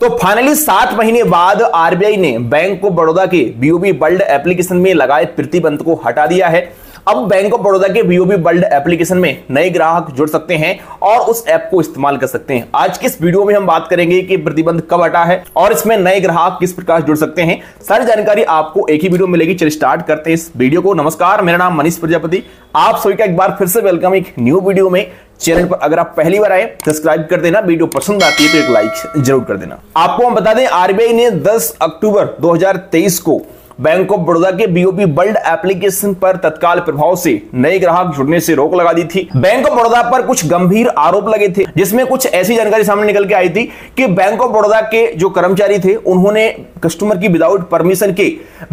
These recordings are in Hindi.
तो फाइनली 7 महीने बाद आरबीआई ने बैंक ऑफ़ बड़ौदा के बीओबी वर्ल्ड एप्लीकेशन में लगाए प्रतिबंध को हटा दिया है। अब बैंक ऑफ बड़ौदा के बीओबी वर्ल्ड एप्लीकेशन में नए ग्राहक जुड़ सकते हैं और उस ऐप को इस्तेमाल कर सकते हैं। आज की इस वीडियो में हम बात करेंगे कि प्रतिबंध कब हटा है और इसमें नए ग्राहक किस प्रकार जुड़ सकते हैं, सारी जानकारी आपको एक ही वीडियो में मिलेगी। चलिए स्टार्ट करते हैं इस वीडियो को। नमस्कार, मेरा नाम मनीष प्रजापति, आप सभी का एक बार फिर से वेलकम एक न्यू वीडियो में। चैनल पर अगर आप पहली बार आए सब्सक्राइब कर देना, वीडियो पसंद आती है तो एक लाइक जरूर कर देना। आपको हम बता दें, आरबीआई ने 10 अक्टूबर 2023 को बैंक ऑफ बड़ौदा के बीओबी वर्ल्ड एप्लीकेशन पर तत्काल प्रभाव से नए ग्राहक जुड़ने से रोक लगा दी थी। बैंक ऑफ बड़ौदा पर कुछ गंभीर आरोप लगे थे, जिसमें कुछ ऐसी जानकारी सामने निकल के आई थी कि बैंक ऑफ बड़ौदा के जो कर्मचारी थे उन्होंने कस्टमर की विदाउट परमिशन के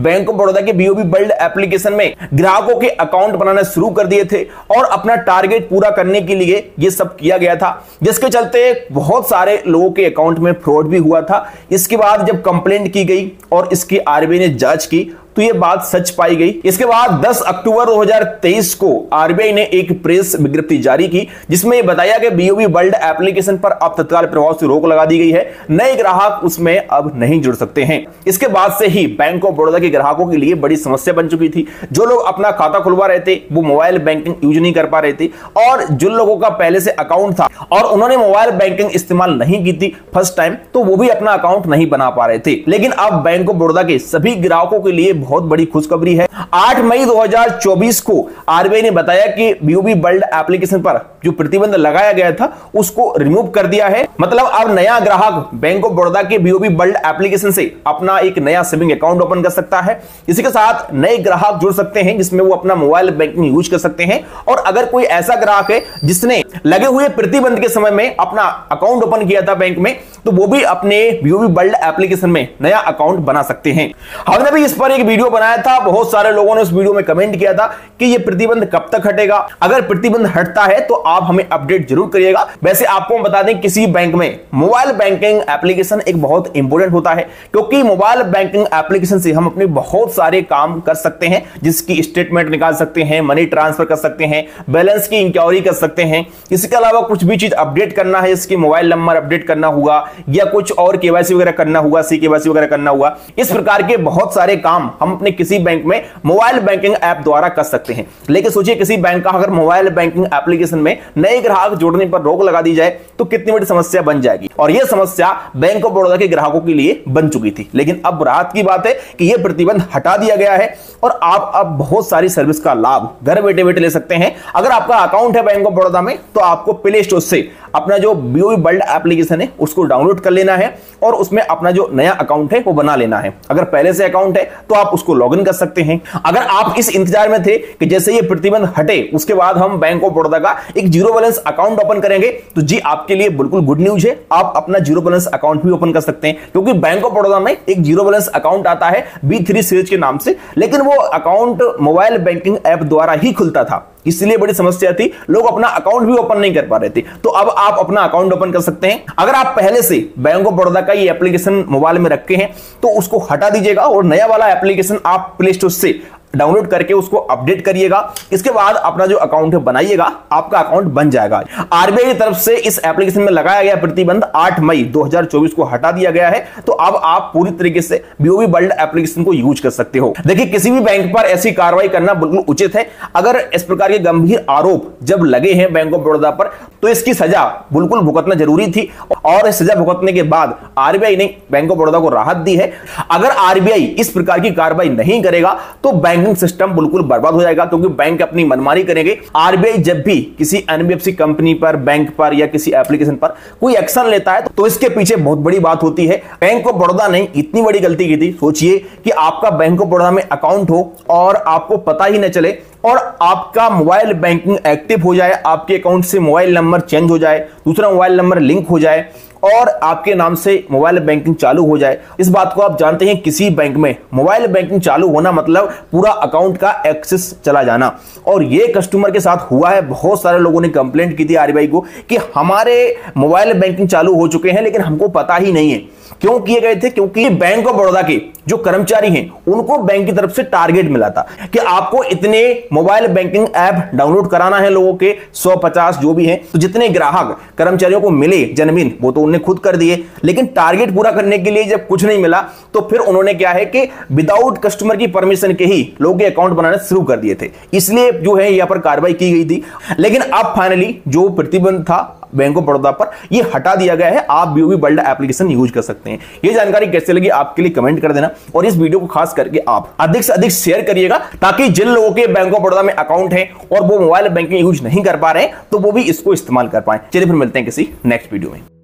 बैंक ऑफ बड़ौदा के बीओबी वर्ल्ड एप्लीकेशन में ग्राहकों के अकाउंट बनाना शुरू कर दिए थे और अपना टारगेट पूरा करने के लिए यह सब किया गया था, जिसके चलते बहुत सारे लोगों के अकाउंट में फ्रॉड भी हुआ था। इसके बाद जब कंप्लेंट की गई और इसकी आरबीआई ने जांच की तो ये बात सच पाई गई। इसके बाद 10 अक्टूबर 2023 को आरबीआई ने एक प्रेस विज्ञप्ति जारी की, जिसमें यह बताया कि बीओबी वर्ल्ड एप्लीकेशन पर अब तत्काल प्रभाव से रोक लगा दी गई है, नए ग्राहक उसमें अब नहीं जुड़ सकते हैं। इसके बाद से ही बैंक ऑफ बड़ौदा के ग्राहकों के लिए बड़ी समस्या बन चुकी थी। जो लोग अपना खाता खुलवा रहे थे वो मोबाइल बैंकिंग यूज नहीं कर पा रहे थे, और जिन लोगों का पहले से अकाउंट था और उन्होंने मोबाइल बैंकिंग इस्तेमाल नहीं की थी फर्स्ट टाइम, तो वो भी अपना अकाउंट नहीं बना पा रहे थे। लेकिन अब बैंक ऑफ बड़ौदा के सभी ग्राहकों के लिए बहुत बड़ी खुशखबरी है। 8 मई 2024 को आरबीआई ने बताया कि बीओबी वर्ल्ड एप्लीकेशन पर जो प्रतिबंध लगाया गया था उसको रिमूव कर दिया है। मतलब अब नया ग्राहक बैंक ऑफ बड़ौदा के बीओबी वर्ल्ड एप्लीकेशन से अपना एक नया सेविंग अकाउंट ओपन कर सकता है। इसी के साथ नए ग्राहक जुड़ सकते हैं, जिसमें वो अपना मोबाइल बैंकिंग यूज कर सकते हैं। और अगर कोई ऐसा ग्राहक है जिसने लगे हुए प्रतिबंध के समय में अपना अकाउंट ओपन किया था बैंक में, तो वो भी अपने बीओबी वर्ल्ड एप्लीकेशन में नया अकाउंट बना सकते हैं। हमने भी इस पर एक वीडियो बनाया था, बहुत सारे लोगों ने उस वीडियो में कमेंट किया था कि ये प्रतिबंध कब तक हटेगा। अगर प्रतिबंध हटता है तो आप हमें अपडेट जरूर करिएगा। वैसे आपको हम बता दें, किसी बैंक में मोबाइल बैंकिंग एप्लीकेशन एक बहुत इंपॉर्टेंट होता है, क्योंकि मोबाइल बैंकिंग एप्लीकेशन से हम अपने बहुत सारे काम कर सकते हैं, जिसकी स्टेटमेंट निकाल सकते हैं, मनी ट्रांसफर कर सकते हैं, बैलेंस की इंक्वायरी कर सकते हैं। इसके अलावा कुछ भी चीज अपडेट करना है, इसके मोबाइल नंबर अपडेट करना हुआ या कुछ और केवाईसी वगैरह करना हुआ, सीकेवाईसी वगैरह करना हुआ, इस प्रकार के बहुत सारे काम हम अपने किसी बैंक में मोबाइल बैंकिंग ऐप द्वारा कर सकते हैं। लेकिन सोचिए, किसी बैंक का अगर मोबाइल बैंकिंग एप्लीकेशन में नए ग्राहक जोड़ने पर रोक लगा दी जाए तो कितनी बड़ी समस्या बन जाएगी, और यह समस्या बैंक ऑफ बड़ौदा के ग्राहकों के लिए बन चुकी थी। लेकिन अब राहत की बात है कि यह प्रतिबंध हटा दिया गया है और आप अब बहुत सारी सर्विस का लाभ घर बैठे बैठे ले सकते हैं। अगर आपका अकाउंट है बैंक ऑफ बड़ौदा में, तो आपको प्ले स्टोर से अपना जो बीओबी वर्ल्ड एप्लीकेशन है उसको डाउनलोड कर लेना है और उसमें अपना जो नया अकाउंट है वो बना लेना है। अगर पहले से अकाउंट है तो आप उसको लॉगिन कर सकते हैं। अगर आप इस इंतजार में थे कि जैसे ये प्रतिबंध हटे उसके बाद हम बैंक ऑफ बड़ौदा का एक जीरो बैलेंस अकाउंट ओपन करेंगे, तो जी आपके लिए बिल्कुल गुड न्यूज है, आप अपना जीरो बैलेंस अकाउंट भी ओपन कर सकते हैं। क्योंकि बैंक ऑफ बड़ौदा में एक जीरो बैलेंस अकाउंट आता है B3 सीरीज के नाम से, लेकिन वो अकाउंट मोबाइल बैंकिंग ऐप द्वारा ही खुलता था, इसलिए बड़ी समस्या थी, लोग अपना अकाउंट भी ओपन नहीं कर पा रहे थे। तो अब आप अपना अकाउंट ओपन कर सकते हैं। अगर आप पहले से बैंक ऑफ बड़ौदा का ये एप्लीकेशन मोबाइल में रखे हैं तो उसको हटा दीजिएगा और नया वाला एप्लीकेशन आप प्ले स्टोर से डाउनलोड करके उसको अपडेट करिएगा। इसके बाद अपना जो अकाउंट बनाइएगा, आपका अकाउंट बन जाएगा। आरबीआई की तरफ से इस एप्लीकेशन में लगाया गया प्रतिबंध 8 मई 2024 को हटा दिया गया है, तो अब आप पूरी तरीके से बीओबी वर्ल्ड एप्लीकेशन को यूज कर सकते हो। देखिए, किसी भी बैंक पर ऐसी कार्रवाई करना बिल्कुल उचित है। अगर इस प्रकार के गंभीर आरोप जब लगे हैं बैंक ऑफ बड़ौदा पर, तो इसकी सजा बिल्कुल भुगतना जरूरी थी, और सजा भुगतने के बाद आरबीआई ने बैंक ऑफ बड़ौदा को राहत दी है। अगर आरबीआई इस प्रकार की कार्रवाई नहीं करेगा तो बैंकिंग सिस्टम बिल्कुल बर्बाद हो जाएगा, क्योंकि बैंक अपनी मनमानी करेंगे। आरबीआई जब भी किसी एनबीएफसी कंपनी पर, बैंक पर या किसी एप्लीकेशन पर कोई एक्शन लेता है तो इसके पीछे बहुत बड़ी बात होती है। बैंक ऑफ बड़ौदा ने इतनी बड़ी गलती की थी। सोचिए कि आपका बैंक ऑफ बड़ौदा में अकाउंट हो और आपको पता ही न चले और आपका मोबाइल बैंकिंग एक्टिव हो जाए, आपके अकाउंट से मोबाइल नंबर चेंज हो जाए, दूसरा मोबाइल नंबर लिंक हो जाए और आपके नाम से मोबाइल बैंकिंग चालू हो जाए। इस बात को आप जानते हैं, किसी बैंक में मोबाइल बैंकिंग चालू होना मतलब पूरा अकाउंट का एक्सेस चला जाना, और ये कस्टमर के साथ हुआ है। बहुत सारे लोगों ने कंप्लेंट की थी आरबीआई को कि हमारे मोबाइल बैंकिंग चालू हो चुके हैं लेकिन हमको पता ही नहीं है। क्यों किए गए थे? क्योंकि बैंक ऑफ बड़ौदा के जो कर्मचारी हैं उनको बैंक की तरफ से टारगेट मिला था कि आपको इतने मोबाइल बैंकिंग ऐप डाउनलोड कराना है लोगों के 150 जो भी हैं। तो जितने ग्राहक कर्मचारियों को मिले जनमिन वो तो उन्होंने खुद कर दिए, लेकिन टारगेट पूरा करने के लिए जब कुछ नहीं मिला तो फिर उन्होंने क्या है कि विदाउट कस्टमर की परमिशन के ही लोगों के अकाउंट बनाने शुरू कर दिए थे, इसलिए जो है यहां पर कार्रवाई की गई थी। लेकिन अब फाइनली जो प्रतिबंध था बैंक ऑफ बड़ौदा पर यह हटा दिया गया है, आप बीओबी वर्ल्ड एप्लीकेशन यूज कर सकते हैं। यह जानकारी कैसे लगी आपके लिए कमेंट कर देना और इस वीडियो को खास करके आप अधिक से अधिक शेयर करिएगा ताकि जिन लोगों के बैंक ऑफ बड़ौदा में अकाउंट है और वो मोबाइल बैंकिंग यूज नहीं कर पा रहे हैं तो वो भी इसको इस्तेमाल कर पाए। चलिए फिर मिलते हैं किसी नेक्स्ट वीडियो में।